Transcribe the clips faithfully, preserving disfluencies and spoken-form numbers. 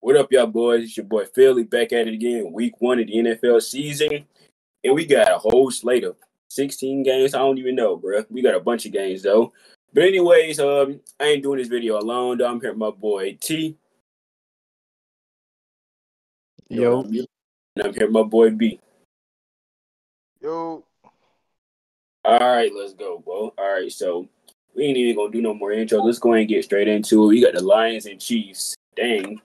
What up, y'all boys? It's your boy Philly back at it again, week one of the N F L season. And we got a whole slate of sixteen games. I don't even know, bro. We got a bunch of games, though. But anyways, um, I ain't doing this video alone, though. I'm here with my boy T. Yo. And I'm here with my boy B. Yo. All right, let's go, bro. All right, so we ain't even going to do no more intro. Let's go ahead and get straight into it. We got the Lions and Chiefs. Dang.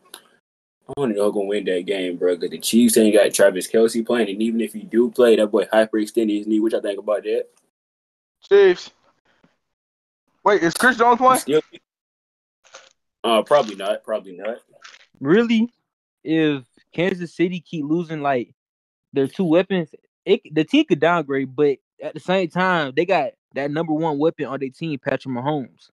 I don't know who's going to win that game, bro, because the Chiefs ain't got Travis Kelce playing. And even if he do play, that boy hyperextended his knee. What y'all think about that? Chiefs. Wait, is Chris Jones playing? Still... Uh, probably not. Probably not. Really? If Kansas City keep losing, like, their two weapons, it, the team could downgrade, but at the same time, they got that number one weapon on their team, Patrick Mahomes.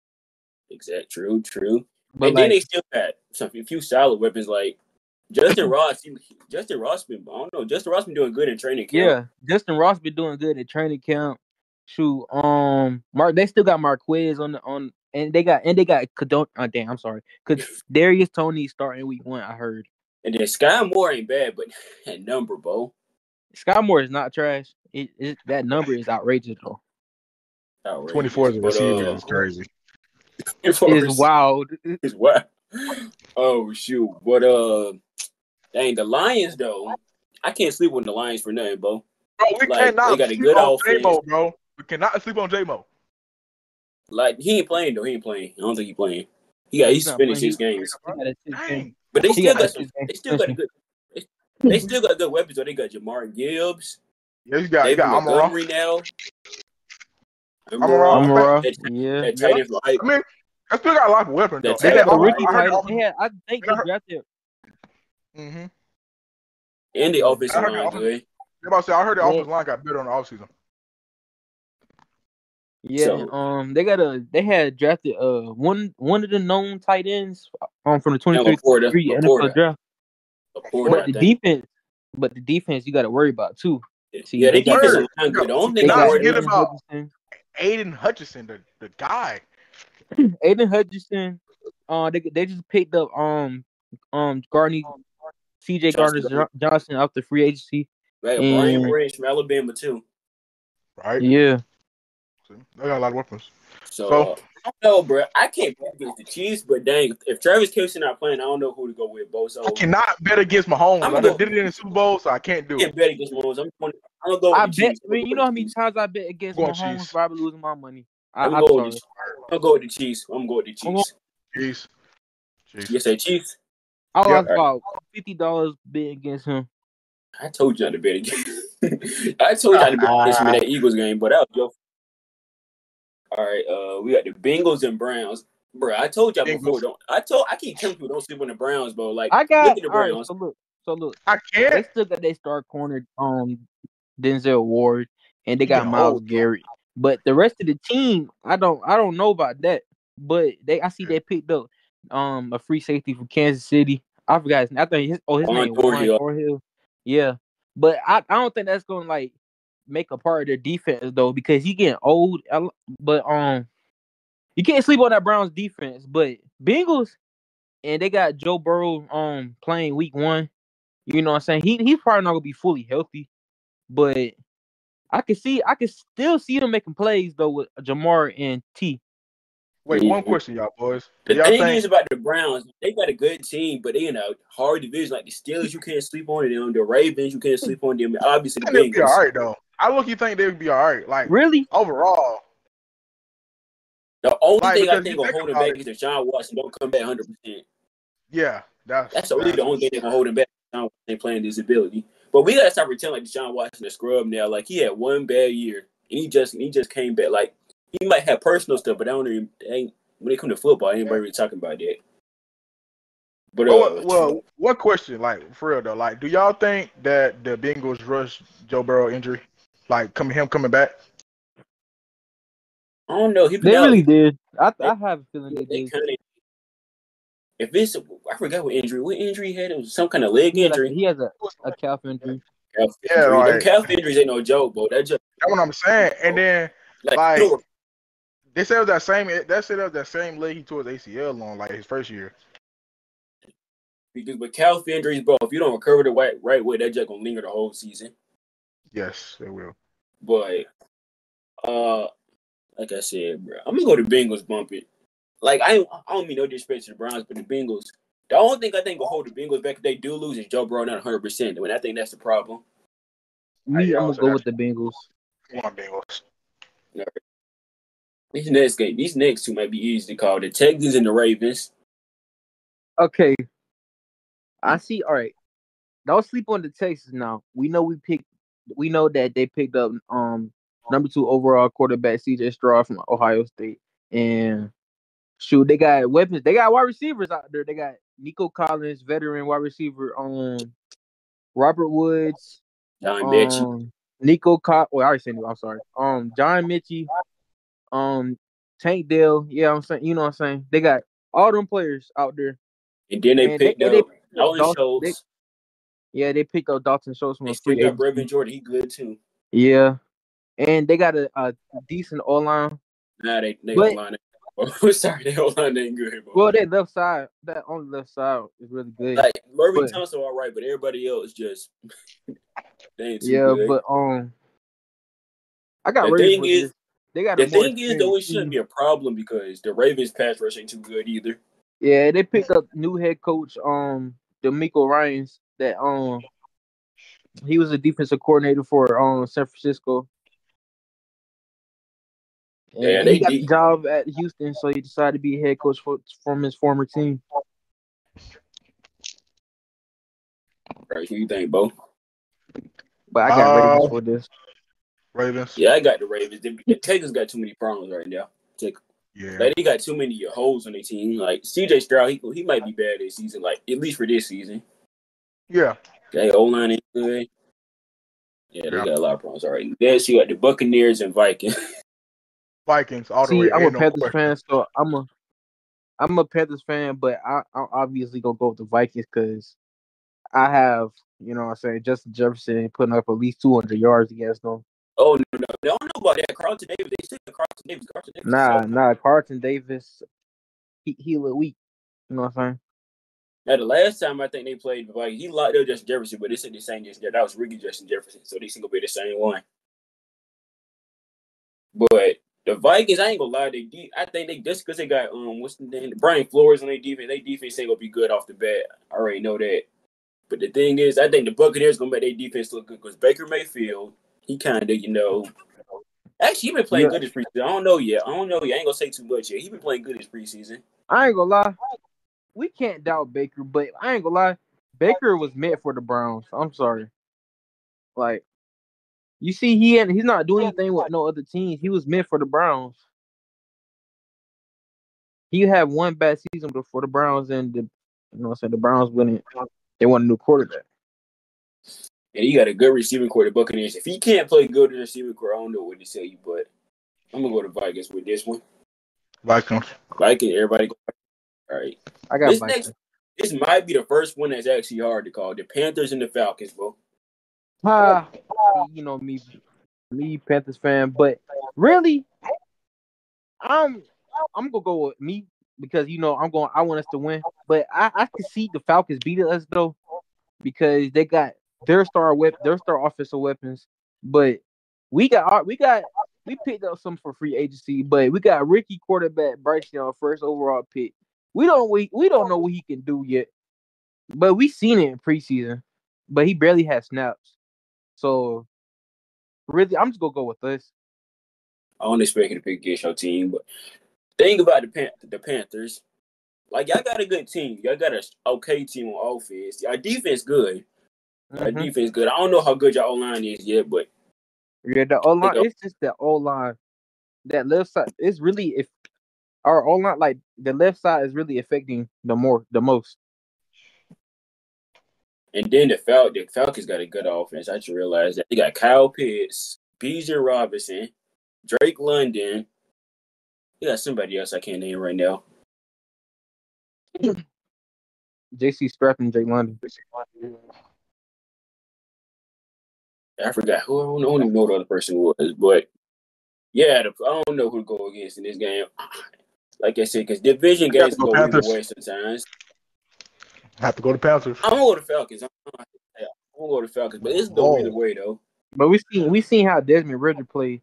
Exactly. True, true. But and like, then they still got some a few solid weapons like Justyn Ross. He, Justyn Ross been I don't know. Justyn Ross been doing good in training camp. Yeah, Justyn Ross been doing good in training camp. Shoot, um, Mark. They still got Marquez on the on, and they got and they got Cadon. Oh, damn, I'm sorry. Cause Darius Toney starting week one. I heard. And then Sky Moore ain't bad, but that number, bro. Sky Moore is not trash. It, it that number is outrageous though. Outrageous. twenty-four as a receiver uh, is crazy. It's wild. It's wild. Oh shoot! But uh, dang the Lions though. I can't sleep on the Lions for nothing, bro. Bro, we like, cannot. They got a sleep good on J-Mo, bro. We cannot sleep on J-Mo. Like he ain't playing though. He ain't playing. I don't think he playing. He got. He's, he's finished his games. Game. But they still got. got some, they still got a good. They, they still got good weapons. Though. They got Jahmyr Gibbs. Yeah, you got. They got Montgomery now. I'm wrong. Right. Right. Yeah. That tight end, I mean, I still got a lot of weapons. Though. They, they, had all, Ricky I they had I think they drafted. Mm-hmm. And the offensive line, the offense, good. About to say, I heard the yeah. offensive line got better on the offseason. Yeah. So, um. They got a. They had drafted uh one one of the known tight ends um from the twenty twenty-three N F L draft. Laporta, but the defense, but the defense you got to worry about too. See, yeah, they, they got the line good. Don't they not forget about. Aidan Hutchinson, the, the guy. Aidan Hutchinson. Uh, they they just picked up um um Gardner, C J. Gardner-Johnson off the free agency. Right, and, Brian Ray from Alabama too. Right. Yeah. They got a lot of weapons. So, so. Uh, I don't know, bro. I can't bet against the Chiefs, but dang, if Travis Kelce not playing, I don't know who to go with, bro. So I cannot bet against Mahomes. I go, did it in the Super Bowl, so I can't do I can't it. Bet against Mahomes. I'm going. I'm gonna go. With I bet. Chiefs. I mean, you know how many times I bet against Mahomes? Probably losing my money. I, I'm, I'm, go with the, I'm gonna go with the Chiefs. I'm gonna go with the Chiefs. Chiefs. Chiefs. You say Chiefs? I was yeah, about right. fifty dollars bet against him. I told you not to bet against. I told you not to bet against him in that Eagles game, but that was your. All right, uh, we got the Bengals and Browns, bro. I told y'all Bengals. before. Don't I told I keep telling people don't sleep on the Browns, bro. Like I got. Look at the Browns. Right, so look, so look. I can't. They still got their star corner, um, Denzel Ward, and they got no. Miles Garrett. But the rest of the team, I don't, I don't know about that. But they, I see they picked up, um, a free safety from Kansas City. I forgot his name. I think his, oh, his name was Thorhill. Yeah, but I, I don't think that's gonna like. Make a part of their defense though because he getting old, but um, you can't sleep on that Browns defense. But Bengals, and they got Joe Burrow um playing week one. You know what I'm saying? He he's probably not gonna be fully healthy, but I can see I can still see them making plays though with Jahmyr and T. Wait, one question, y'all boys. The y'all thing think- is about the Browns, they got a good team, but they in a hard division like the Steelers. You can't sleep on them. The Ravens, you can't sleep on them. Obviously, the Bengals. Be all right though. I look, you think they would be all right. Like, really? Overall. The only like, thing I think will hold him back it. is that John Watson don't come back one hundred percent. Yeah. That's, that's really that's the only thing that can hold him back. John Watson ain't playing his ability. But we got to stop pretending like John Watson is a scrub now. Like, he had one bad year, and he just he just came back. Like, he might have personal stuff, but I don't even – when it comes to football, anybody yeah. really talking about that. But uh, well, well, what question, like, for real, though? Like, do y'all think that the Bengals rushed Joe Burrow injury? Like coming, him coming back. I don't know. He they out. really did. I they, I have a feeling they, they did. Kinda, if it's, I forgot what injury. What injury he had? It was some kind of leg injury. Like, he has a, a calf injury. Calf yeah, injury. Right. Them calf injuries ain't no joke, bro. That just that's what I'm saying. And then like, like sure. they said it was that same. That said it was that same leg he tore his A C L on, like his first year. because with Cal's injuries, bro, if you don't recover the right, right way, that just gonna linger the whole season. Yes, it will. But uh, like I said, bro, I'm gonna go to Bengals bump it. Like I, I don't mean no disrespect to the Browns, but the Bengals. The only thing I think will hold the Bengals back if they do lose is Joe Burrow not one hundred percent. I mean, I think that's the problem. Me, I'm going to go with the Bengals. Come on, Bengals. All right. These next game, these next two might be easy to call. The Texans and the Ravens. Okay. I see. All right. Don't sleep on the Texans now. We know we picked. We know that they picked up um number two overall quarterback C J Stroud from Ohio State. And shoot, they got weapons. They got wide receivers out there. They got Nico Collins, veteran wide receiver, um, Robert Woods, John um, Mitchie, Nico Collins. Oh, I already said I'm sorry. Um, John Mitchie, um, Tank Dell. Yeah, I'm saying. You know what I'm saying. They got all them players out there. And then they and picked they, up Dalton Schultz. They, yeah, they picked up Dalton Schultz. They picked up Brevin Jordan. He good too. Yeah, and they got a, a decent O line. Nah, they they O line. Sorry, that whole line ain't good. Bro. Well, that left side, that on the left side is really good. Like Mervyn but, Thompson, all right, but everybody else just they ain't too yeah. Good. But um, I got the thing is this. They got the thing is though it shouldn't be a problem because the Ravens pass rush ain't too good either. Yeah, they picked up new head coach um DeMeco Ryans that um he was a defensive coordinator for um San Francisco. And yeah, they he got the job at Houston, so he decided to be head coach for, from his former team. Right, who you think, Bo? But I got uh, Ravens for this. Ravens? Yeah, I got the Ravens. The, the Texans got too many problems right now. Like, yeah. Like, they got too many holes on their team. Like, C J Stroud, he, he might be bad this season, like, at least for this season. Yeah. That O-line ain't good. Yeah, they yeah. got a lot of problems. All right, next you got the Buccaneers and Vikings. Vikings all the See, way. I'm a no Panthers question. fan, so I'm a I'm a Panthers fan, but I, I'm obviously gonna go with the Vikings because I have, you know what I'm saying, Justin Jefferson putting up at least two hundred yards against them. Oh, no, no. They don't know about that. Carlton Davis. They said Carlton Davis. Carlton Davis. Nah, so, nah. Carlton Davis, he, he looked weak. You know what I'm saying? Now, the last time I think they played the Vikings, he locked up Justin Jefferson, but they said the same Justin That was Ricky Justin Jefferson, so they think it'll be the same one. But the Vikings, I ain't gonna lie, they de- I think they just because they got um what's the name, Brian Flores on their defense. Their defense ain't gonna be good off the bat. I already know that. But the thing is, I think the Buccaneers gonna make their defense look good because Baker Mayfield, he kind of, you know, actually he been playing yeah. good this preseason. I don't know yet. I don't know yet. I ain't gonna say too much yet. He been playing good this preseason. I ain't gonna lie, we can't doubt Baker, but I ain't gonna lie, Baker was meant for the Browns. I'm sorry, like. You see, he had, he's not doing anything with no other teams. He was meant for the Browns. He had one bad season before the Browns, and the, you know what I'm saying, the Browns wouldn't. They want a new quarterback. And he got a good receiving core, the Buccaneers. If he can't play good in the receiving core, I don't know what to tell you, but I'm going to go to Vikings with this one. Vikings. Vikings, everybody go. All right. I got this next, this might be the first one that's actually hard to call. The Panthers and the Falcons, bro. Uh, you know me, me Panthers fan, but really, I'm I'm gonna go with me because you know I'm going. I want us to win, but I, I can see the Falcons beating us though because they got their star whip, their star offensive weapons. But we got we got we picked up some for free agency, but we got rookie quarterback Bryce Young, first overall pick. We don't we, we don't know what he can do yet, but we seen it in preseason, but he barely had snaps. So, really, I'm just going to go with this. I don't expect you to pick against your team, but think about the, Pan- the Panthers. Like, y'all got a good team. Y'all got an okay team on offense. Y'all defense good. Y'all mm-hmm. defense good. I don't know how good y'all O-line is yet, but. Yeah, the O-line, you know, it's just the O-line. That left side, it's really, if our O-line, like, the left side is really affecting the more the most. And then the, Fal- the Falcons got a good offense. I just realized that. They got Kyle Pitts, B J Robinson, Drake London. They got somebody else I can't name right now. J C Scrapp and Drake London. I forgot who. I don't, I don't even know the other person was. But, yeah, the, I don't know who to go against in this game. Like I said, because division games go, go the way sometimes. I have to go to Panthers. I'm gonna go to Falcons. I'm gonna go to Falcons, but it's no either way though. But we seen we seen how Desmond Ridder played.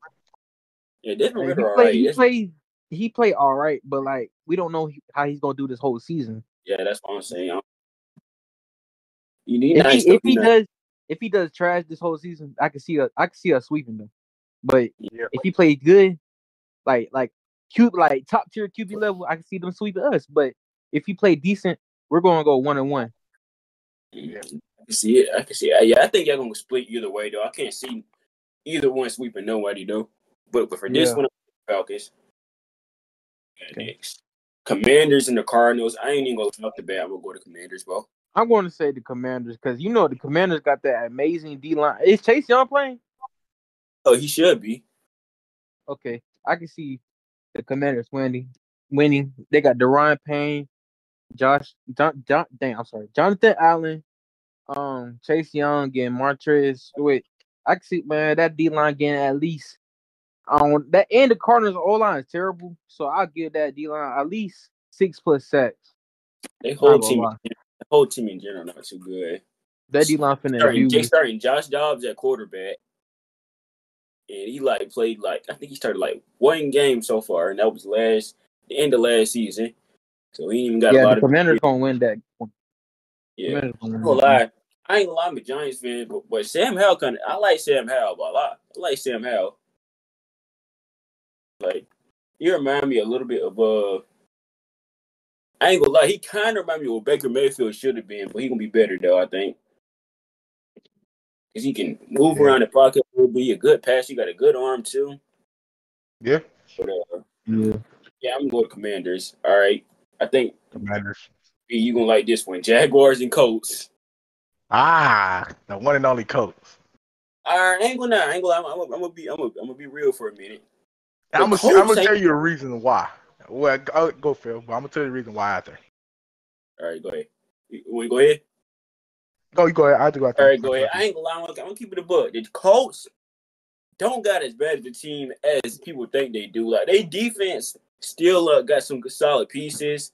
Yeah, Desmond Ridder all right. He played he played all right, but like we don't know how he's gonna do this whole season. Yeah, that's what I'm saying. I'm, you need if he, if he does if he does trash this whole season, I can see a I can see us sweeping them. But yeah. if he plays good, like like Q like top tier Q B level, I can see them sweeping us. But if he play decent, we're gonna go one and one. Yeah, I can see it. I can see it. Yeah, I think y'all gonna split either way though. I can't see either one sweeping nobody though. But but for yeah. this one, Falcons. Okay. Next, Commanders and the Cardinals. I ain't even gonna talk the bad. I'm gonna go to Commanders, bro. I'm going to say the Commanders because you know the Commanders got that amazing D line. Is Chase Young playing? Oh, he should be. Okay, I can see the Commanders winning. Winning. They got Deron Payne, Josh, John, John, dang, I'm sorry, Jonathan Allen, um, Chase Young, and Montrez Stewart. I can see, man, that D line getting at least. Um, that and the Cardinals' O line is terrible, so I'll give that D line at least six plus sacks. They whole team. The whole team in general not too good. That D line finna. They starting Josh Dobbs at quarterback, and he like played like I think he started like one game so far, and that was last the end of last season. So he ain't even got yeah, a lot the of. Yeah, Commanders gonna win that. Yeah, I'm gonna lie. I ain't gonna lie, I'm a Giants fan, but, but Sam Howell kind of. I like Sam Howell a lot. I like Sam Howell. Like he remind me a little bit of uh. I ain't gonna lie, he kind of reminds me of what Baker Mayfield should have been, but he gonna be better though, I think. Because he can move yeah. around the pocket, will be a good pass. You got a good arm too. Yeah. But, uh, yeah. Yeah, I'm gonna go to Commanders. All right, I think Commanders. You gonna like this one? Jaguars and Colts. Ah, the one and only Colts. All right, I ain't gonna, I ain't gonna. I'm, I'm, I'm gonna be, I'm gonna, I'm gonna be real for a minute. The I'm gonna, I'm gonna tell you a reason why. Well, I'll go Phil, but I'm gonna tell you the reason why out there. All right, go ahead. You, you go ahead. No, you go ahead. I have to go out there. All right, go ahead. I ain't gonna lie. I'm gonna keep it a book. The Colts don't got as bad of a team as people think they do. Like they defense still uh, got some solid pieces.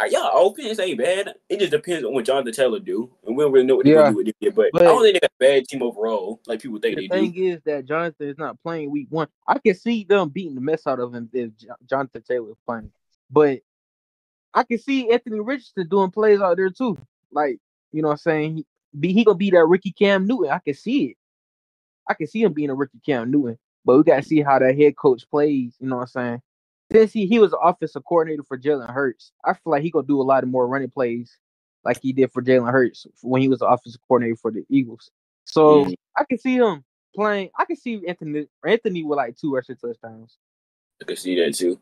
Uh, y'all offense ain't bad. It just depends on what Jonathan Taylor do, and we don't really know what they yeah. do with it. But, but I don't think they got a bad team overall, like people think the they do. The thing is that Jonathan is not playing week one. I can see them beating the mess out of him if Jonathan Taylor is playing, but I can see Anthony Richardson doing plays out there too. Like you know, what I'm saying he be he gonna be that Ricky Cam Newton. I can see it. I can see him being a Ricky Cam Newton, but we gotta see how that head coach plays. You know what I'm saying? Since he, he was an offensive coordinator for Jalen Hurts, I feel like he gonna do a lot of more running plays like he did for Jalen Hurts when he was the offensive coordinator for the Eagles. So mm. I can see him playing. I can see Anthony Anthony with like two rushing touchdowns. I can see that too.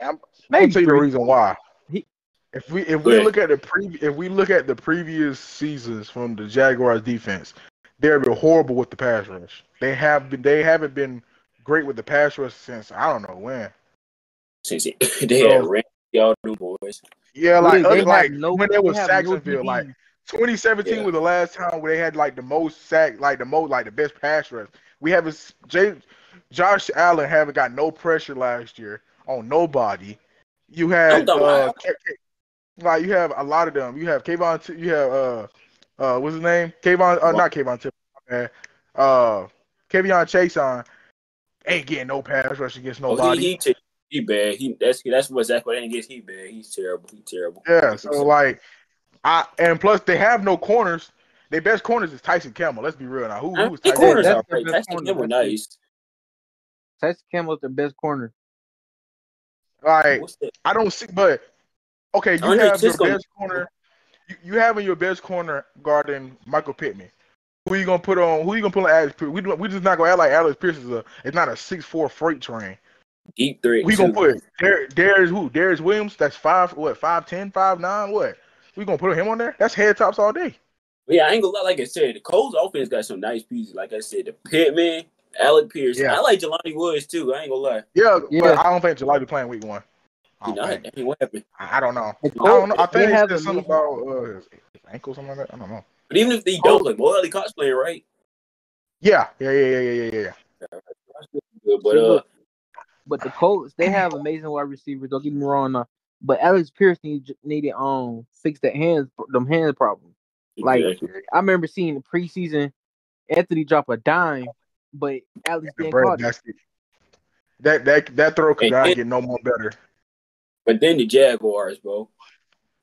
I'm, Maybe I'm tell you the reason why. He, if we if we look at the pre if we look at the previous seasons from the Jaguars defense, they've been horrible with the pass rush. They have been. They haven't been. Great with the pass rush since I don't know when. Since they had ran y'all new boys. Yeah, like really, like no, when they was Saxonville, no like twenty seventeen yeah. was the last time where they had like the most sack, like the most, like the best pass rush. We haven't Jay, Josh Allen haven't got no pressure last year on nobody. You had uh, K- K- like you have a lot of them. You have Kayvon. T- you have uh uh what's his name? Kayvon. Uh, not Kayvon. T- man. Uh, Kayvon Chase on. Ain't getting no pass rush against nobody. Oh, he, he, t- he bad. He that's that's what Zach Wilson gets. He bad. He's terrible. He's terrible. Yeah. So like, I and plus they have no corners. Their best corners is Tyson Campbell. Let's be real now. Who who's Tyson? Corners are great. Tyson Campbell nice. Tyson Campbell's the best corner. Like I don't see, but okay, you have your best corner. You, you having your best corner guarding Michael Pittman. Who you gonna put on? Who you gonna put on Alec Pierce? We do, we just not gonna act like Alec Pierce is a. It's not a six four freight train. Deep three. We gonna put there. There's who? Darius Williams. That's five. What? Five ten? Five nine? What? We gonna put him on there? That's head tops all day. Yeah, I ain't gonna lie. Like I said, the Colts offense got some nice pieces. Like I said, the Pittman, Alec Pierce. Yeah. I like Jelani Woods too. I ain't gonna lie. Yeah, yeah. But I don't think Jelani be playing week one. I don't, you know, think. I, what happened? I don't know. It's I don't know. I think it's just something about uh, his ankle, something like that. I don't know. But even if they don't, like, well, they cosplay, right? Yeah, yeah, yeah, yeah, yeah, yeah. But uh, but the Colts, they have amazing wide receivers. Don't get me wrong. Uh, But Alec Pierce need, needed um fix that hands them hands problem. Like exactly. I remember seeing the preseason Anthony drop a dime, but Alec yeah, didn't caught it. That that that throw could not get no more better. But then the Jaguars, bro,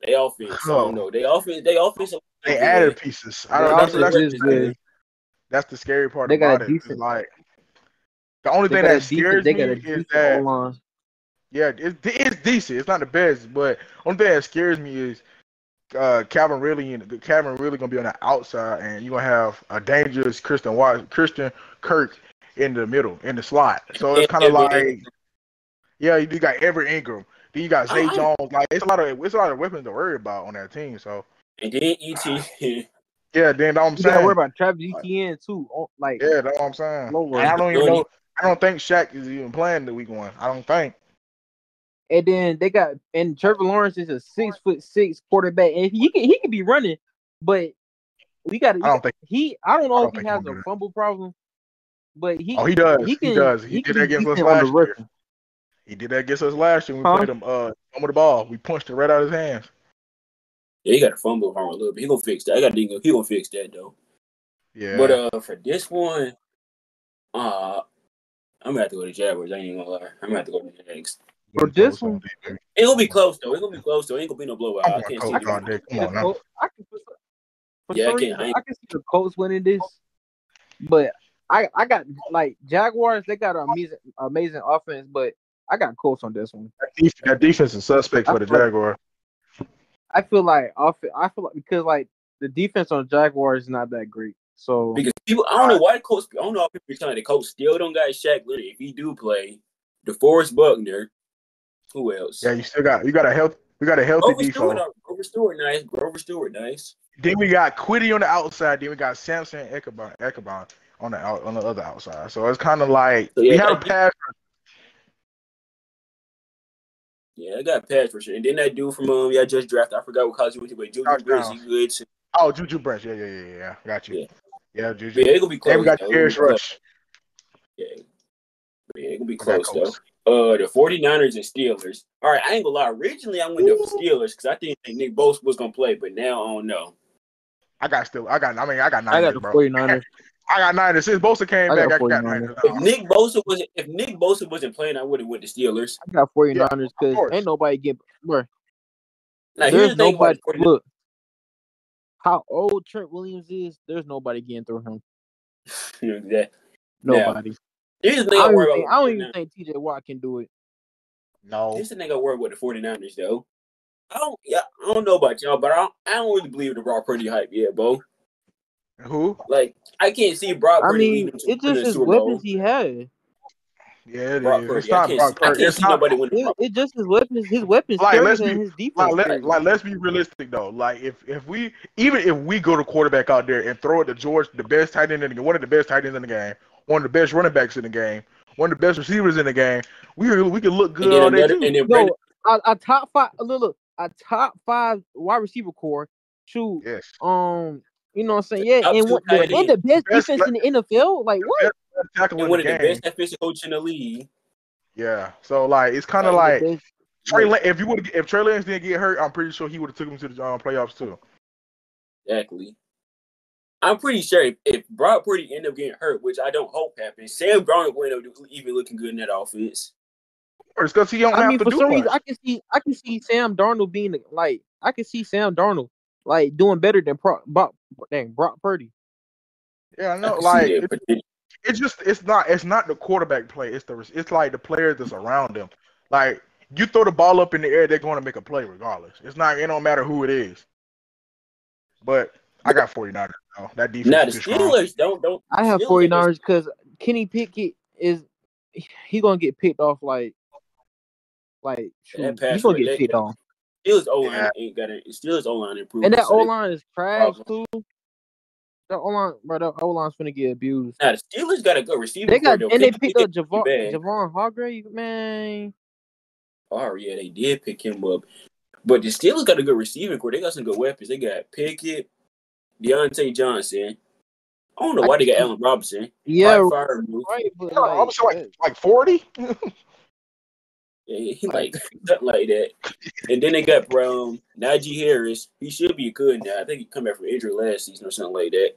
they offense. Oh. I don't know. They offense. They offense. They added pieces. I don't. That's, that's, that's, the, that's the scary part they about got it. It's like the only thing that scares me is that. Online. Yeah, it, it's decent. It's not the best, but one thing that scares me is uh, Calvin Ridley. And Calvin Ridley gonna be on the outside, and you are gonna have a dangerous Christian Christian Kirk in the middle in the slot. So it's kind of like, yeah, you got Everett Ingram, then you got Zay I, Jones. Like it's a lot of it's a lot of weapons to worry about on that team. So and then E T N. Yeah, then I'm saying gotta worry about Travis E T N too. Like yeah, that's what I'm saying. And I don't even know. I don't think Shaq is even playing the week one. I don't think. And then they got and Trevor Lawrence is a six foot six quarterback, and he can he can be running, but we got to. I don't think he. I don't know I don't if he has a fumble problem, but he. Oh, he does. He, can, he does. He, he did that against us last year. He did that against us last year. We huh? played him. Uh, fumble the ball. We punched it right out of his hands. Yeah, he got a fumble problem a little bit. He gonna fix that. I got to. He gonna fix that though. Yeah. But uh, for this one, uh, I'm gonna have to go to Jaguars. I ain't even gonna lie. I'm gonna have to go to the next. For this one, it'll be close though. It'll be close though. It ain't gonna be no blowout. I can't see it. Come on now. I can, for yeah, sure, I, can, I, I can see the Colts winning this, but I, I got like Jaguars. They got an amazing, amazing offense, but I got Colts on this one. That defense, that defense is suspect for the Jaguars. I feel like off. I feel like because like the defense on Jaguars is not that great. So because people, I don't know why Colts. I don't know if people trying the Colts still don't got Shaq Leonard. If he do play, DeForest Buckner. Who else? Yeah, you still got you got a health we got a healthy Grover Stewart, defense. Grover Stewart, nice. Grover Stewart, nice. Then we got Quiddy on the outside. Then we got Samson and Ekabon, Ekabon on the out, on the other outside. So it's kind of like so, yeah, we have a pass. Yeah, I got a pass for sure. And then that dude from um, yeah, I just drafted. I forgot what college he went to, but Juju Branch, he good. Too. Oh, Juju Branch, yeah, yeah, yeah, yeah. Got you. Yeah, yeah Juju. Yeah, it gonna be close. And we got Darius Rush. Yeah, yeah, it gonna be close though. Uh, the 49ers and Steelers. All right, I ain't gonna lie. Originally, I went to Steelers because I didn't think Nick Bosa was gonna play, but now I don't know. I got still. I got. I mean, I got Niners. I got the bro. 49ers. I got Niners. Since Bosa came I back, got I got Niners. If Nick Bosa was, if Nick Bosa wasn't playing, I would have went to Steelers. I got 49ers because yeah, ain't nobody get. Bro, now, there's nobody. The look, how old Trent Williams is. There's nobody getting through him. Exactly. Nobody. Now, This I don't, worry think, about I don't even think T J Watt can do it. No. This is the thing I worry about the 49ers, though. I don't, yeah, I don't know about y'all, but I don't, I don't really believe the Brock Purdy hype yet, bro. Who? Like, I can't see Brock Purdy. I mean, it's just his weapons he had. Yeah, it Brock is. Purdy. It's not Brock Purdy. It's not nobody winning. It, it's just his weapons. His weapons. Like, let's be, his defense like, let, like, let's be realistic though. Like, if if we even if we go to quarterback out there and throw it to George, the best tight end in the game, one of the best tight ends in the game. One of the best running backs in the game, one of the best receivers in the game. We we can look good on that too. No, our, our top five, look, look, our top five wide receiver core. Shoot, yes. um, you know what I'm saying? Yeah, and, what, the, and the best, best defense left, in the N F L. Like what? And one of the best efficient coaches in the league. Yeah, so like it's kind of like Trey. Lance, if you would, if Trey Lance didn't get hurt, I'm pretty sure he would have took him to the um, playoffs too. Exactly. I'm pretty sure if, if Brock Purdy end up getting hurt, which I don't hope happens, Sam Darnold will end up even looking good in that offense. Of course, he don't I have mean, to for do some much. Reason, I can see, I can see Sam Darnold being like, I can see Sam Darnold like doing better than Brock, Brock, dang, Brock Purdy. Yeah, I know. I like it, it's, it's just, it's not, it's not the quarterback play. It's the, it's like the players that's around them. Like you throw the ball up in the air, they're going to make a play regardless. It's not, it don't matter who it is. But. I got 49ers. Now that defense. Now the Steelers don't don't. I have 49ers because Kenny Pickett is he gonna get picked off like like shoot, he's gonna get picked off. Steelers O line yeah. ain't got it. Steelers O line improved. And that so O line is trash problem. Too. That O line, bro. That O line's gonna get abused. Now the Steelers got a good receiver. They got and they, they picked up Javon Javon Hargrave, man. Oh yeah, they did pick him up, but the Steelers got a good receiving core. They got some good weapons. They got Pickett. Deontay Johnson. I don't know why they got Allen Robinson. Yeah, right, but like, I'm like, like forty. He like nothing like that. And then they got um, Najee Harris. He should be good now. I think he come back from injury last season or something like that.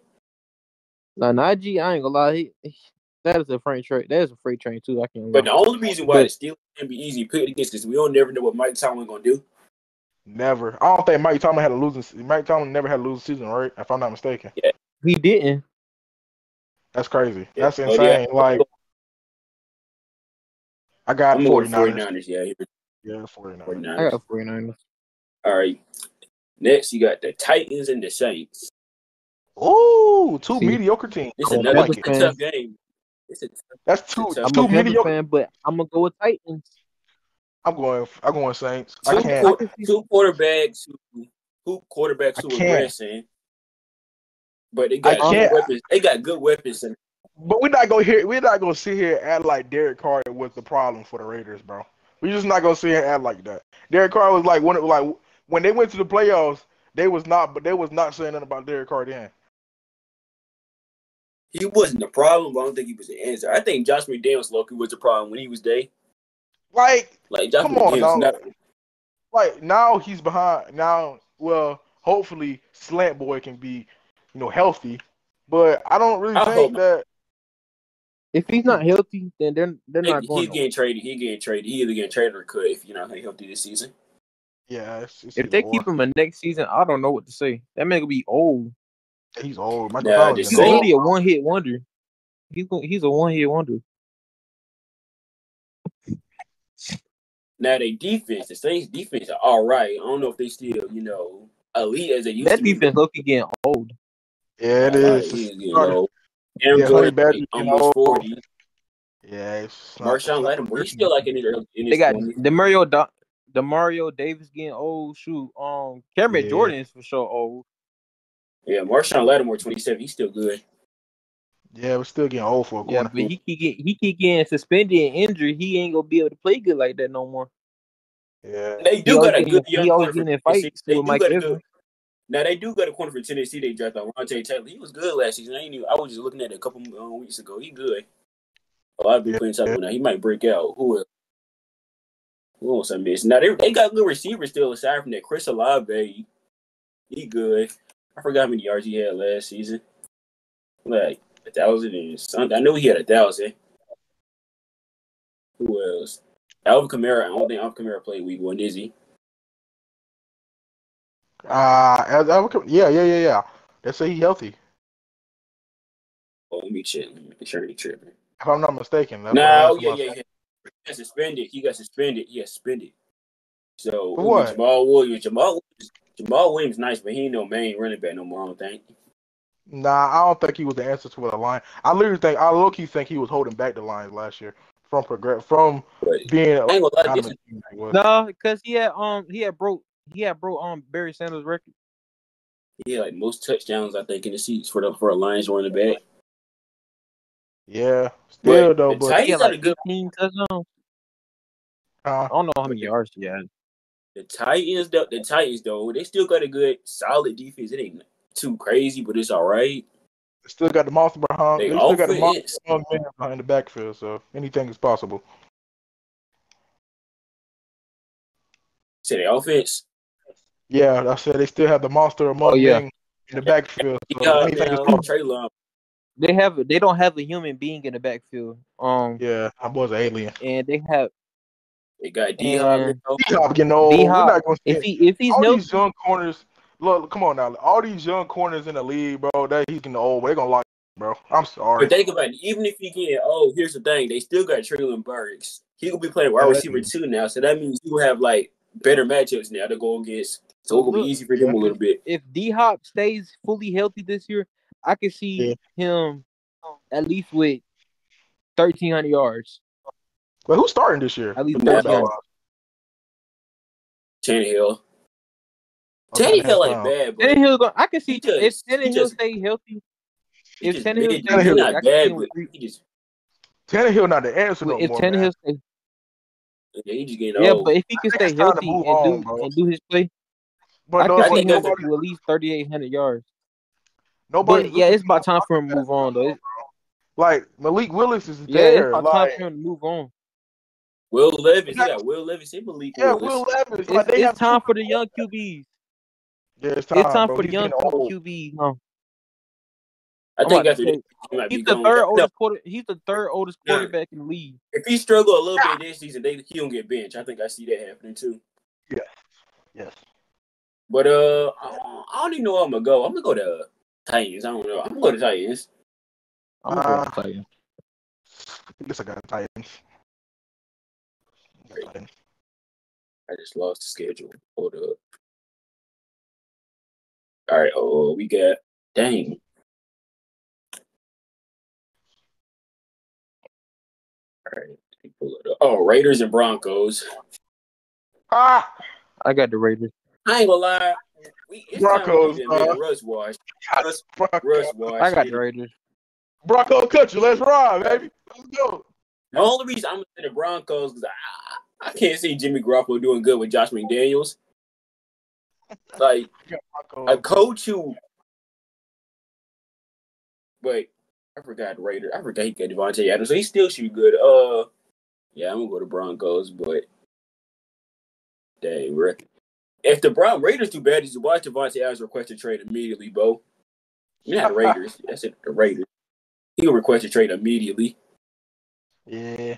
No, Najee, I ain't gonna lie. He, he, that is a freight train. That is a freight train too. I can't. But remember. The only reason why the Steelers can be easy picked against is we don't never know what Mike Tomlin gonna do. Never. I don't think Mike Tomlin had a losing. Mike Tomlin never had a losing season, right? If I'm not mistaken. Yeah, he didn't. That's crazy. Yeah. That's insane. Oh, yeah. Like. I got forty-niners. forty-niners. Yeah, here. Yeah, forty-niners. I got forty-niners. All right. Next, you got the Titans and the Saints. Ooh, two See, mediocre teams. It's another like it. tough game. It's a tough, That's two, tough two mediocre. Fan, but I'm going to go with Titans. I'm going I'm going Saints. Two, I can't. Qu- two quarterbacks who, who, quarterbacks who are pressing. But they got good weapons. They got good weapons in But we're not gonna hear. We're not gonna sit here and act like Derek Carr was the problem for the Raiders, bro. We're just not gonna sit here and act like that. Derek Carr was like when it, like when they went to the playoffs, they was not. But they was not saying nothing about Derek Carr then. He wasn't the problem. But I don't think he was the answer. I think Josh McDaniels Loki was the problem when he was there. Like, like Josh come McDaniels on, now. Like now he's behind. Now, well, hopefully Slant Boy can be, you know, healthy. But I don't really I think hope. that. If he's not healthy, then they're they're not he, going. He's getting traded. He getting traded. He either getting traded or cut if you know he's healthy this season. Yeah. It's, it's if they more. keep him a next season, I don't know what to say. That man will be old. He's old. My nah, he's only a one hit wonder. He's he's a one hit wonder. Now they defense, the Saints defense are all right. I don't know if they still you know elite as they used that to be. That defense look getting old. Yeah, it is. Uh, is you know, Aaron yeah, Gordon, Badger, almost old. forty. Yeah, Marshawn Lattimore. He's still like in his early. They got Demario, da- Demario Davis getting old. Shoot, um, Cameron yeah. Jordan's for sure old. Yeah, Marshawn Lattimore, twenty-seven. He's still good. Yeah, we're still getting old for a corner. Yeah, but he keep get he keep getting suspended and injured. He ain't gonna be able to play good like that no more. Yeah, they do got a good young corner. Now, they do got a corner for Tennessee. They drafted Rontae Taylor. He was good last season. I, ain't even, I was just looking at it a couple um, weeks ago. He good. Oh, I've been yeah, playing something yeah. now. He might break out. Who else? Who else I miss? Now, they, they got good receivers still aside from that. Chris Olave, he good. I forgot how many yards he had last season. Like, a thousand and something. I know he had a thousand. Who else? Alvin Kamara. I don't think Alvin Kamara played week one, is he? Uh, as I would, yeah, yeah, yeah, yeah. They say he's healthy. Well, let me check. Make sure he's tripping. If I'm not mistaken. No, nah, yeah, yeah, yeah. He got suspended. He got suspended. He got suspended. So, what? Jamal Williams. Jamal, Jamal Williams nice, but he ain't no main running back no more, I don't think. Nah, I don't think he was the answer to the line. I literally think, I low-key think he was holding back the Lions last year from progress, from but, being a like, No, because he had, um, he had broke. Yeah, bro. Um, Barry Sanders' record. Yeah, like most touchdowns, I think, in the seats for the for a Lions running back. Yeah, still but though, but Titans had like a good team touchdown. Uh, I don't know how many yards he had. The Titans, the, the Titans though, they still got a good, solid defense. It ain't too crazy, but it's all right. They still got the monster behind. They, they still got the monster behind the backfield, so anything is possible. Say the offense. Yeah, I said they still have the monster among oh, yeah. in the backfield. So yeah, they have they don't have a human being in the backfield. Um, yeah, I was an alien. And they have they got D Hop getting old. D-Hop. If he if he's all no, these young corners, look, come on now, all these young corners in the league, bro. That he's getting old, but they're gonna lock him, bro. I'm sorry. But think about it. Even if he get old, here's the thing: they still got Treylon Burks. He will be playing wide yeah, receiver two now, so that means you have like better matchups now to go against. So it'll Look, be easy for him a little bit. If D-Hop stays fully healthy this year, I can see yeah. him at least with thirteen hundred yards. But who's starting this year? At least Tannehill. Tannehill ain't bad, but Tannehill, I can see if Tannehill stay healthy. If Tannehill stays healthy, not bad, but he just Tannehill not the answer no more. If Tannehill Yeah, he just getting yeah old. But if he can stay healthy and do, on, and do his play, but I no, can see him to at least thirty-eight hundred yards. Nobody, but, yeah, it's about time for him to move on, though. Like, Malik Willis is yeah, there. Yeah, it's about like, time for him to move on. Will Levis, yeah, Will Levis. They believe. Yeah, Will Levis. Like, it's, it's time for the young Q Bs. Yeah, it's time, it's time for the young Q Bs. No. I think that's it. He's the third oldest quarter. He's the third oldest quarterback in the league. If he struggle a little bit this season, they he don't get benched. I think I see that happening too. Yeah. Yes. But uh, I, I don't even know where I'm gonna go. I'm gonna go to Titans. I don't know. I'm gonna go to Titans. I'm gonna uh, go to Titans. I guess I got Titans. Titans. I just lost the schedule. Hold up. All right. Oh, we got dang. All right. Let me pull it up. Oh, Raiders and Broncos. Ah, I got the Raiders. I ain't gonna lie. We, it's Broncos, time uh, Russ wash. Russ, Russ wash. I got the Raiders. Bronco country, let's ride, baby. Let's go. The only reason I'm going to the Broncos is I, I can't see Jimmy Garoppolo doing good with Josh McDaniels. Like, a coach who – wait, I forgot Raiders. I forgot he got Devontae Adams, so he still should be good. Uh, yeah, I'm going to go to Broncos, but dang, Rick. If the Brown Raiders do bad, is watch Devontae Adams request a trade immediately, Bo. You're not Raiders. That's it, the Raiders. He'll request a trade immediately. Yeah.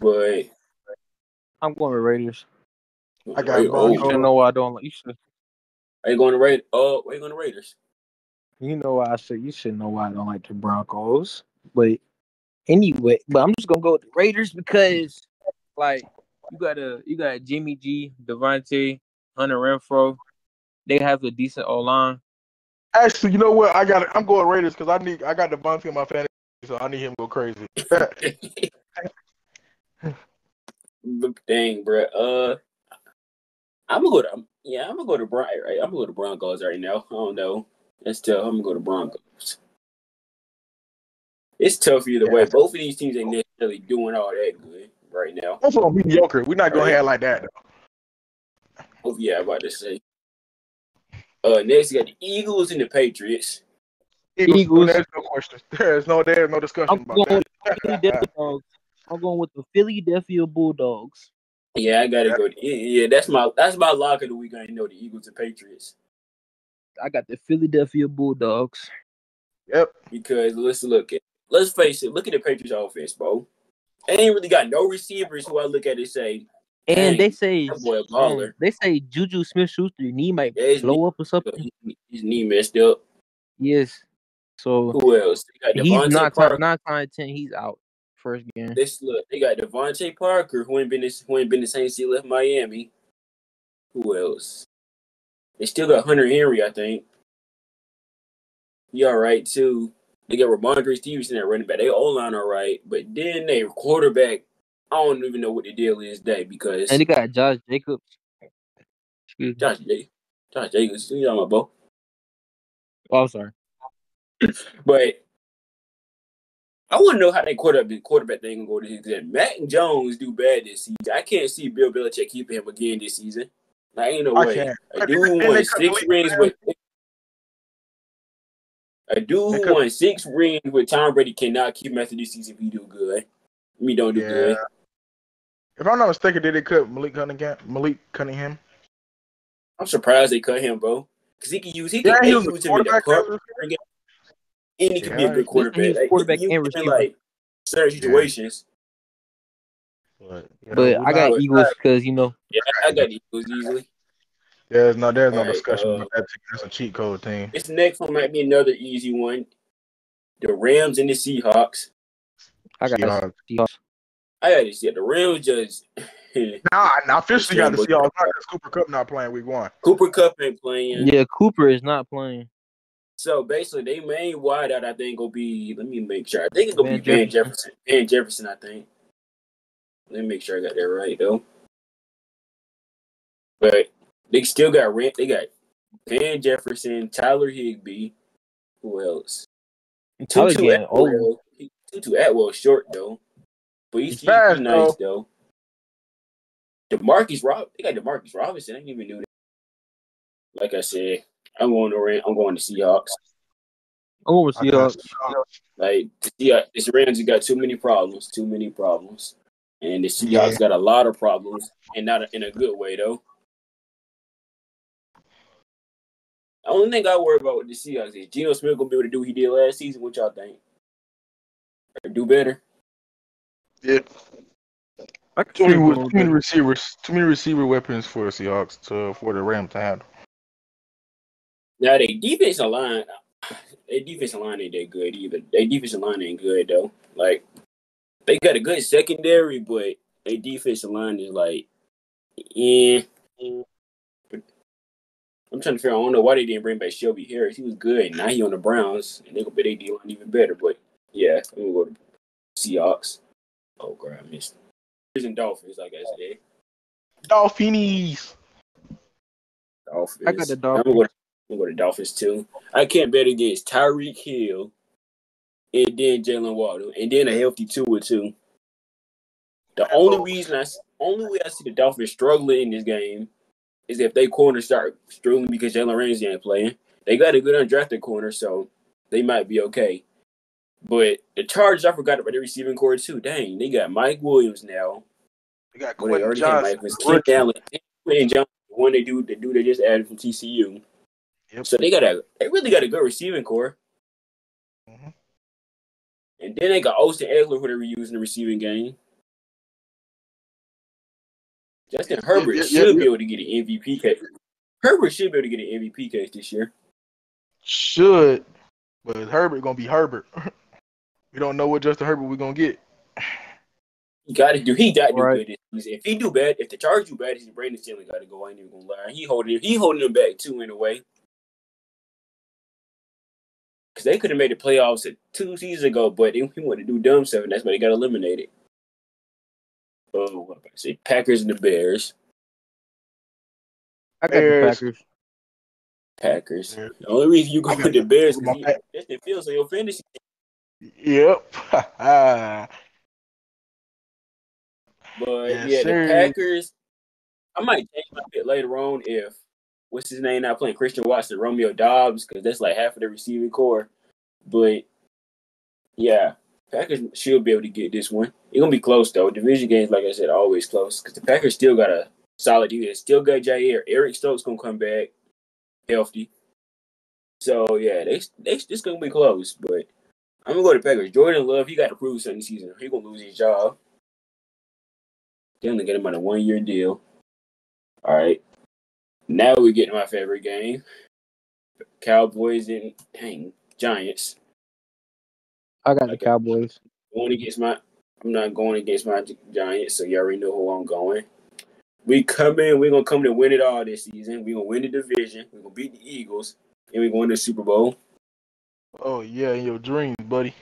But I'm going to Raiders. I got Raiders. Oh, you should know why I don't like you should. Are you going to Raiders? Oh, are you going to Raiders? You know why I said you should know why I don't like the Broncos. But anyway, but I'm just gonna go with the Raiders because like you got a you got Jimmy G, Devontae, Hunter Renfrow. They have a decent O line. Actually, you know what? I got I'm going Raiders because I need I got Devontae in my fantasy, so I need him to go crazy. Dang, bro. Uh, I'm gonna go to yeah. I'm gonna go to Bron. Right, I'm gonna go to Broncos right now. I don't know. That's tough. I'm gonna go to Broncos. It's tough either yeah. way. Both of these teams ain't necessarily doing all that good right now. That's all mediocre. We're not gonna have like that though. Oh yeah, I'm about to say. Uh, next, you got the Eagles and the Patriots. Eagles, Eagles. There's no question. There's no, there's no discussion I'm about going that. With I'm going with the Philadelphia Bulldogs. Yeah, I gotta go. To, yeah, that's my that's my lock of the week. I know the Eagles and Patriots. I got the Philadelphia Bulldogs. Yep. Because let's look at let's face it. Look at the Patriots offense, bro. They ain't really got no receivers who I look at and say. And they say man, they say Juju Smith-Schuster knee might yeah, blow knee, up or something. His knee messed up. Yes. So who else? They got he's not nine times ten. He's out first game. This look, they got Devontae Parker, who ain't been this, who ain't been the same since he left Miami. Who else? They still got Hunter Henry, I think. He all right too. They got Ramondre Stevenson at running back. They O line all right, but then they quarterback. I don't even know what the deal is today because and they got Josh Jacobs. Excuse me. Josh Jacobs. Josh Jacobs. You know my boy. Oh, I'm sorry. But I want to know how that quarterback quarterback thing gonna go this season. Mac Jones do bad this season. I can't see Bill Belichick keeping him again this season. Like, ain't no I way. Can. A dude won six rings with a dude who won six rings with Tom Brady cannot keep him after this season if he do good. Me don't do yeah. good. If I'm not mistaken, did they cut Malik Cunningham? Malik Cunningham. I'm surprised they cut him, bro. Because he can use he can yeah, use him in the cover, and he can yeah. be a good quarterback. Like, quarterback you, you and can, like certain situations. But, you know, but I got Eagles because you know. Yeah, I got Eagles easily. There's no, there's no right, discussion uh, about that. That's a cheat code thing. This next one might be another easy one. The Rams and the Seahawks. I got Seahawks. Seahawks. I got to see the Rams just. Nah, I officially got to see all because Cooper Kupp not playing week one. Cooper Kupp ain't playing. Yeah, Cooper is not playing. So basically, they main wideout I think gonna be. Let me make sure. I think it's gonna Van be Van Jefferson. Van Jefferson, I think. Let me make sure I got that right though. But they still got Rand. They got Van Jefferson, Tyler Higbee. Who else? Tyler Higbee. Oh. Tutu Atwell short though, but he's, he's fast, nice though. DeMarcus Rob, they got DeMarcus Robinson. I didn't even know that. Like I said, I'm going to I'm going to Seahawks. I'm going to Seahawks. Like the Seahawks, the Rams got too many problems. Too many problems. And the Seahawks yeah. got a lot of problems, and not a, in a good way, though. The only thing I worry about with the Seahawks is Geno Smith going to be able to do what he did last season. What y'all think? Or do better? Yeah. I too, many, too, many receivers, too many receiver weapons for the Seahawks, to, for the Rams to handle. Now, their defensive line, their defensive line ain't that good either. Their defensive line ain't good, though. Like, they got a good secondary, but their defensive line is like, eh. I'm trying to figure out, I don't know why they didn't bring back Shelby Harris. He was good. Now he on the Browns, and they're going to be their D-line even better. But, yeah, we're going to go to Seahawks. Oh, God, I missed it. Here's in Dolphins, like I said. Dolphinies. Dolphins. I got the Dolphins. I'm going to go to Dolphins, too. I can't bet against Tyreek Hill. And then Jalen Waddle, and then a healthy two or two. The only reason I, only way I see the Dolphins struggling in this game is if they corners start struggling because Jalen Ramsey ain't playing. They got a good undrafted corner, so they might be okay. But the Chargers, I forgot about their receiving core too. Dang, they got Mike Williams now. They got Quentin well, they Johnson. Mike Allen, Quentin Johnson, the one they do, the dude they just added from T C U. Yep. So they got a, they really got a good receiving core. Mm-hmm. And then they got Austin Eckler, who they were using the receiving game. Justin Herbert yeah, yeah, yeah, should yeah. be able to get an M V P case. Herbert should be able to get an M V P case this year. Should. But Herbert going to be Herbert. We don't know what Justin Herbert we're going to get. He got to do. He got to do right. good this season. If he do bad, if the Chargers do bad, his Brandon Staley got to go. I ain't even going to lie. He holding, he holding them back, too, in a way. Because they could have made the playoffs two seasons ago, but they wanted to do dumb stuff, and that's why they got eliminated. Oh, what about I say? Packers and the Bears. I got Bears. the Packers. Packers. Bears. The only reason you go with the Bears is because it feels like your fantasy. Yep. but, yes, yeah, sir. the Packers. I might change my pick later on if What's his name? Not playing Christian Watson, Romeo Dobbs, because that's like half of the receiving core. But yeah, Packers should be able to get this one. It's gonna be close though. Division games, like I said, are always close because the Packers still got a solid defense. Still got Jair. Eric Stokes gonna come back healthy. So yeah, they they it's gonna be close. But I'm gonna go to Packers. Jordan Love, he got to prove something this season. He gonna lose his job. They're gonna get him on a one year deal. All right. Now we get to my favorite game. Cowboys and dang, Giants. I got the Cowboys. Going against my I'm not going against my Giants, so you already know who I'm going. We come in, we're gonna come to win it all this season. We're gonna win the division, we're gonna beat the Eagles, and we're going to the Super Bowl. Oh yeah, in your dreams, buddy.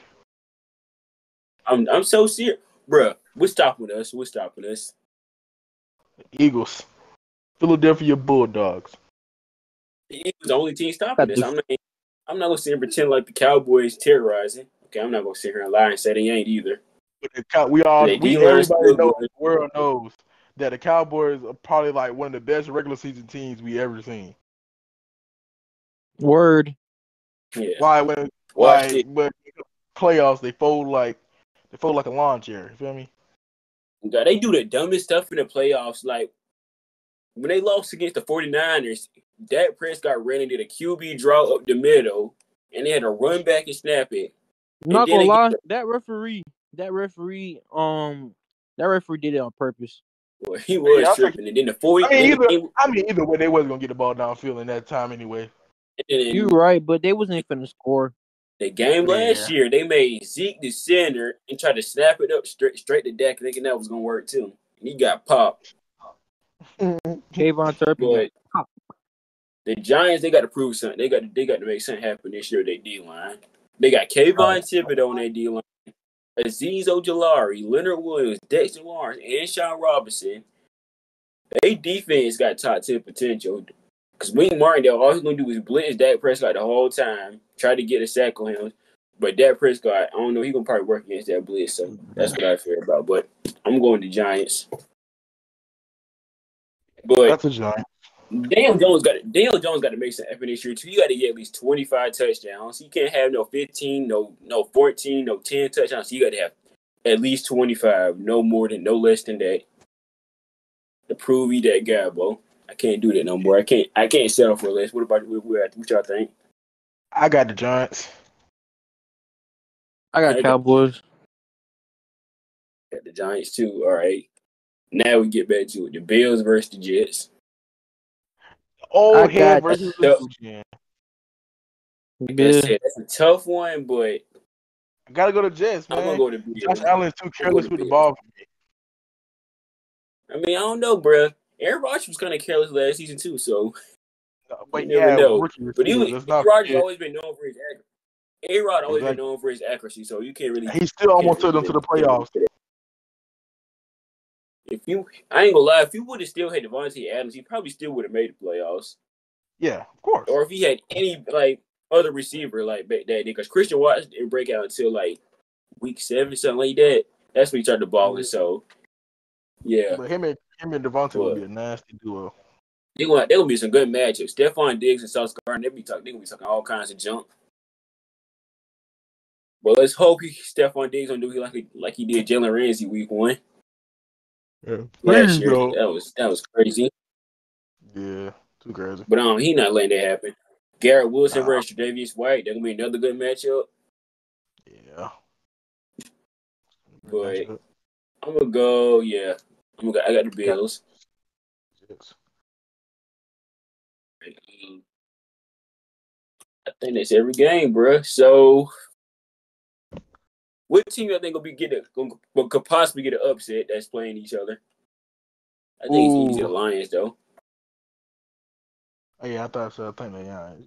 I'm I'm so serious. Bruh, what's stopping us? What's stopping us? The Eagles. Philadelphia Bulldogs. The Eagles, the only team stopping this. I'm not, I'm not going to sit and pretend like the Cowboys terrorizing. Okay, I'm not going to sit here and lie and say they ain't either. But we all, we, everybody knows, the world knows that the Cowboys are probably like one of the best regular season teams we ever seen. Word. Yeah. Why when why when playoffs they fold like they fold like a lawn chair? You feel me? God, they do the dumbest stuff in the playoffs, like. When they lost against the 49ers, Dak Prescott ran into the Q B draw up the middle, and they had to run back and snap it. I'm not gonna lie, the- that referee, that referee, um, that referee did it on purpose. Well, he was yeah, tripping, like, and then the forty. I mean, either, they, I mean, either way, they wasn't gonna get the ball downfield in that time anyway. You're right, but they wasn't gonna score. The game last yeah. year, they made Zeke the center and tried to snap it up straight, straight to Dak, thinking that was gonna work too, and he got popped. Kayvon Turpin. The Giants, they got to prove something. They got to, they got to make something happen this year. Their D line, they got Kayvon right. Thibodeau on their D line, Azeez Ojulari, Leonard Williams, Dexter Lawrence, and Sean Robinson. Their defense got top ten potential because Wing Martindale, all he's gonna do is blitz Dak Prescott the whole time, try to get a sack on him. But Dak Prescott, I don't know, he's gonna probably work against that blitz. So that's what I fear about. But I'm going to Giants. But that's a giant. Daniel Jones got it. Daniel Jones got to make some effort this year too. You got to get at least twenty-five touchdowns. You can't have no fifteen, no no fourteen, no ten touchdowns. You got to have at least twenty-five, no more than, no less than that. To prove you that guy, bro. I can't do that no more. I can't. I can't settle for less. What about what, what y'all think? I got the Giants. I got Cowboys. Got the Giants too. All right. Now we get back to it: the Bills versus the Jets. Oh, hell versus the Jets. Like I said, that's a tough one, but I gotta go to Jets, man. I'm gonna go to Bills. Josh Allen's too careless with the ball for me. I mean, I don't know, bro. Aaron Rodgers was kind of careless last season too, so no, but you yeah, never know. But he was, Rodgers yeah. always been known for his accuracy. A-Rod always exactly. been known for his accuracy, so you can't really. He still almost took them to the playoffs. If you, I ain't gonna lie, if you would have still had Devontae Adams, he probably still would have made the playoffs. Yeah, of course. Or if he had any like other receiver like back that day, because Christian Watson didn't break out until like week seven, something like that. That's when he started balling. So yeah, but him and. Him and Devontae would be a nasty duo. They're going to be some good matchups. Stephon Diggs and Sauce Gardner, they're going to be talking all kinds of junk. But let's hope he, Stephon Diggs don't do it like he, like he did Jalen Ramsey week one. Yeah. Last year, that was, that was crazy. Yeah, too crazy. But um, he's not letting that happen. Garrett Wilson nah. versus Tre'Davious White, that's going to be another good matchup. Yeah. But matchup. I'm going to go, yeah. I got, I got the Bills. Yes. I think that's every game, bro. So, what team I think will be get a, will, could possibly get an upset that's playing each other? I think Ooh. It's easy the Lions, though. Oh, yeah, I thought so. I think the Lions.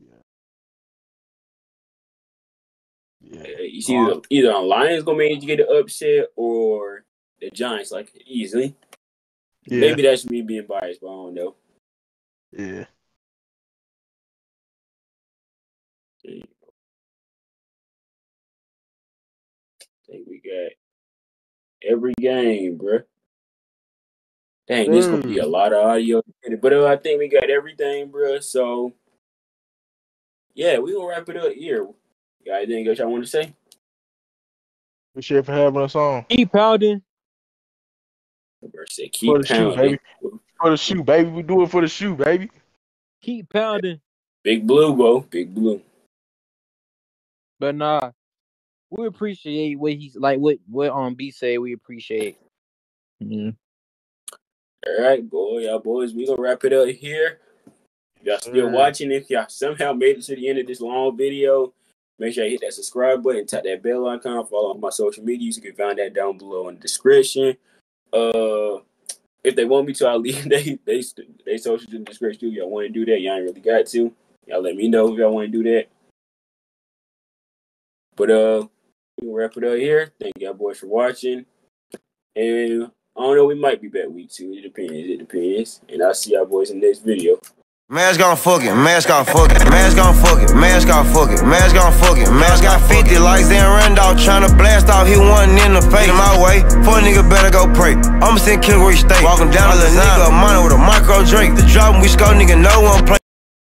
Yeah. yeah. You see, either, either the Lions gonna make you get an upset or the Giants, like easily. Yeah. Maybe that's me being biased, but I don't know. Yeah. I think we got every game, bro. Dang, mm. this is going to be a lot of audio. But uh, I think we got everything, bro. So, yeah, we're going to wrap it up here. Y'all anything else y'all want to say? Appreciate you for having us on. Keep pounding. Keep for the pounding. Shoe, baby. For the shoe, baby. We do it for the shoe, baby. Keep pounding. Big Blue, bro. Big Blue. But nah, we appreciate what he's like. What what on um, B say? We appreciate. Mm-hmm. All right, boy, y'all boys. We gonna wrap it up here. If y'all still right. watching, if y'all somehow made it to the end of this long video, make sure you hit that subscribe button, tap that bell icon, follow on my social media. You can find that down below in the description. Uh, if they want me to, I'll leave they they they socials in the description. Y'all want to do that? Y'all ain't really got to. Y'all let me know if y'all want to do that. But uh, we'll wrap it up here. Thank y'all boys for watching. And I don't know, we might be back week two. It depends. It depends. And I'll see y'all boys in the next video. Man's gon' fuck it, man's gon' fuck it, man's gon' fuck it, man's gon' fuck it, man's gon' fuck it, man's got fifty likes then Randolph tryna blast off, he wasn't in the face. In my way, for a nigga better go pray. I'ma send Kilgore State, walk him down to the nigga, a minor with a micro drink. The drop we score, nigga, no one play.